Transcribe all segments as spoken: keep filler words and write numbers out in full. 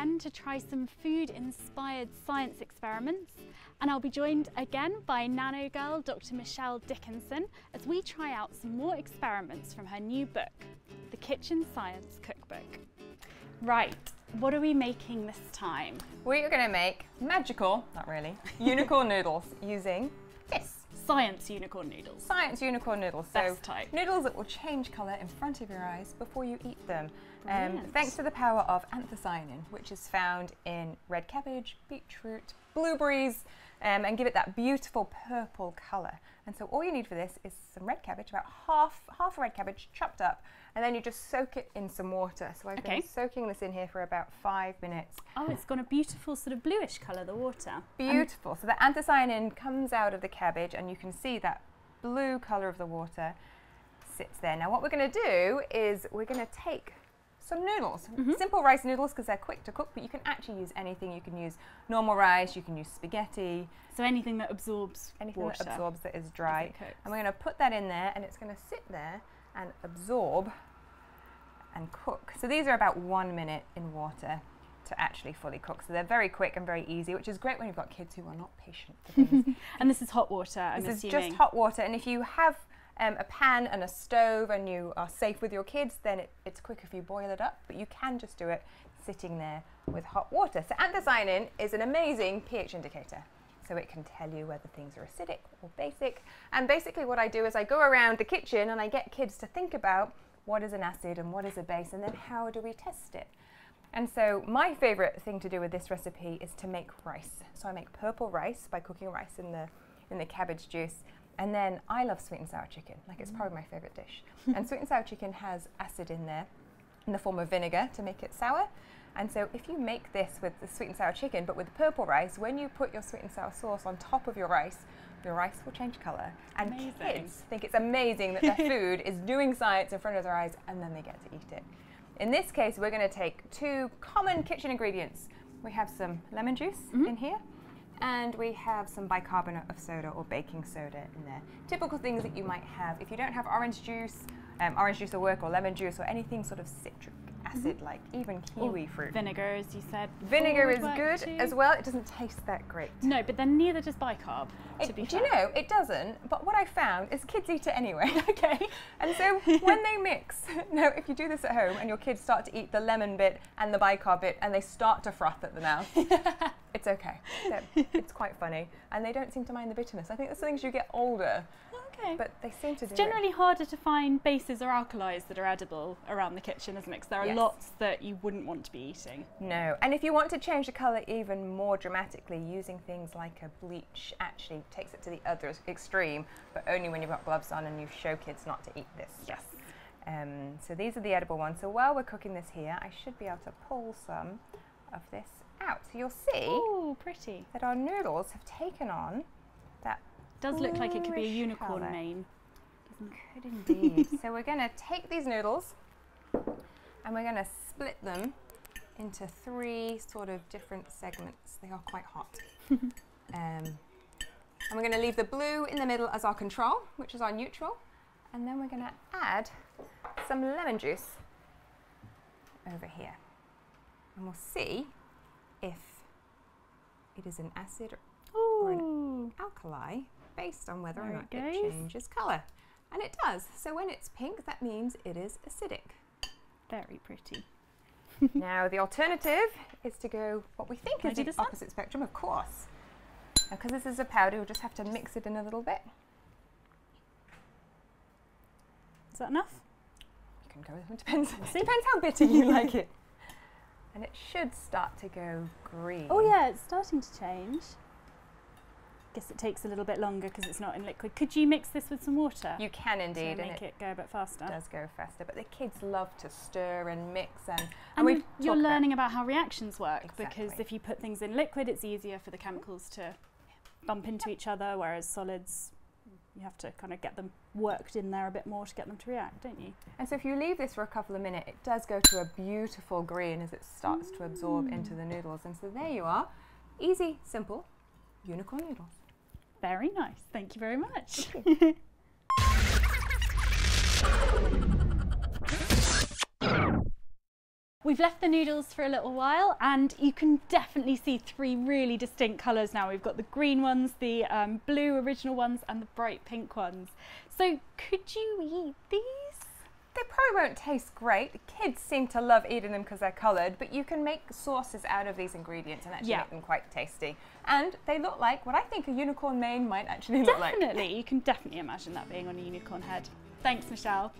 again to try some food-inspired science experiments, and I'll be joined again by Nano Girl Doctor Michelle Dickinson as we try out some more experiments from her new book, The Kitchen Science Cookbook. Right, what are we making this time? We're going to make magical, not really, unicorn noodles using this. Science unicorn noodles. Science unicorn noodles. Best so type. Noodles that will change colour in front of your eyes before you eat them. Um, thanks to the power of anthocyanin, which is found in red cabbage, beetroot, blueberries, um, and give it that beautiful purple colour. And so all you need for this is some red cabbage, about half half a red cabbage chopped up, and then you just soak it in some water. So I've okay. been soaking this in here for about five minutes. Oh, it's got a beautiful sort of bluish colour, the water. Beautiful. Um, so the anthocyanin comes out of the cabbage, and you can see that blue colour of the water sits there. Now what we're going to do is we're going to take some noodles, mm-hmm. simple rice noodles because they're quick to cook, but you can actually use anything. You can use normal rice, you can use spaghetti. So anything that absorbs Anything water. that absorbs that is dry. And we're going to put that in there, and it's going to sit there and absorb and cook. So these are about one minute in water to actually fully cook. So they're very quick and very easy, which is great when you've got kids who are not patient for things. And this is hot water, I'm This assuming. is just hot water, and if you have Um, a pan and a stove and you are safe with your kids, then it, it's quick if you boil it up, but you can just do it sitting there with hot water. So anthocyanin is an amazing pH indicator, so it can tell you whether things are acidic or basic. And basically what I do is I go around the kitchen and I get kids to think about what is an acid and what is a base, and then how do we test it. And so my favourite thing to do with this recipe is to make rice. So I make purple rice by cooking rice in the in the cabbage juice. And then I love sweet and sour chicken, like it's probably my favourite dish. And sweet and sour chicken has acid in there in the form of vinegar to make it sour. And so if you make this with the sweet and sour chicken, but with purple rice, when you put your sweet and sour sauce on top of your rice, your rice will change colour. And amazing. Kids think it's amazing that their food is doing science in front of their eyes, and then they get to eat it. In this case, we're going to take two common kitchen ingredients. We have some lemon juice mm-hmm. in here. And we have some bicarbonate of soda or baking soda in there. Typical things that you might have. If you don't have orange juice, um, orange juice will work, or lemon juice, or anything sort of citric acid, like even kiwi or fruit. Vinegar, as you said. Vinegar is good too. as well. It doesn't taste that great. No, but then neither does bicarb, it, to be fair. Do you know, it doesn't, but what I found is kids eat it anyway. Okay. And so when they mix, no, if you do this at home and your kids start to eat the lemon bit and the bicarb bit and they start to froth at the mouth, it's okay. So it's quite funny. And they don't seem to mind the bitterness. I think that's the things you get older. Okay. But they seem to do it. It's generally harder to find bases or alkalis that are edible around the kitchen, isn't it? Because there are yes. lots that you wouldn't want to be eating. No. And if you want to change the colour even more dramatically, using things like a bleach actually takes it to the other extreme, but only when you've got gloves on and you show kids not to eat this. Yes. Um, so these are the edible ones. So while we're cooking this here, I should be able to pull some of this out. So you'll see Ooh, pretty. that our noodles have taken on that Does look like it could be a unicorn colour. mane. Could indeed. So we're going to take these noodles and we're going to split them into three sort of different segments. They are quite hot. um, and we're going to leave the blue in the middle as our control, which is our neutral. And then we're going to add some lemon juice over here. And we'll see if it is an acid Ooh. or an alkali, based on whether there or not it, it changes colour. And it does. So when it's pink, that means it is acidic. Very pretty. Now the alternative is to go what we think Can is the opposite one? spectrum, of course. Because this is a powder, we'll just have to mix it in a little bit. Is that enough? You can go, it depends, it depends how bitter you like it. And it should start to go green. Oh yeah, it's starting to change. Guess it takes a little bit longer because it's not in liquid. Could you mix this with some water? You can indeed. To make it, it go a bit faster. It does go faster, but the kids love to stir and mix. And, and, and you're learning about how reactions work, exactly. because if you put things in liquid, it's easier for the chemicals to bump into yep. each other, whereas solids, you have to kind of get them worked in there a bit more to get them to react, don't you? And so if you leave this for a couple of minutes, it does go to a beautiful green as it starts mm. to absorb into the noodles. And so there you are. Easy, simple, unicorn noodles. Very nice. Thank you very much. Okay. We've left the noodles for a little while and you can definitely see three really distinct colours now. We've got the green ones, the um, blue original ones and the bright pink ones. So could you eat these? They probably won't taste great. Kids seem to love eating them because they're coloured, but you can make sauces out of these ingredients and actually yeah. make them quite tasty. And they look like what I think a unicorn mane might actually definitely. look like. Definitely, you can definitely imagine that being on a unicorn head. Thanks, Michelle.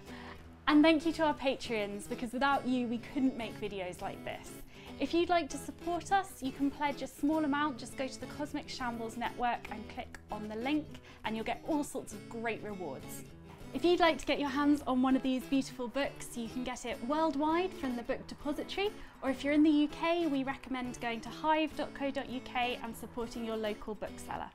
And thank you to our Patreons, because without you we couldn't make videos like this. If you'd like to support us, you can pledge a small amount. Just go to the Cosmic Shambles Network and click on the link and you'll get all sorts of great rewards. If you'd like to get your hands on one of these beautiful books, you can get it worldwide from the Book Depository, or if you're in the U K, we recommend going to hive dot co dot U K and supporting your local bookseller.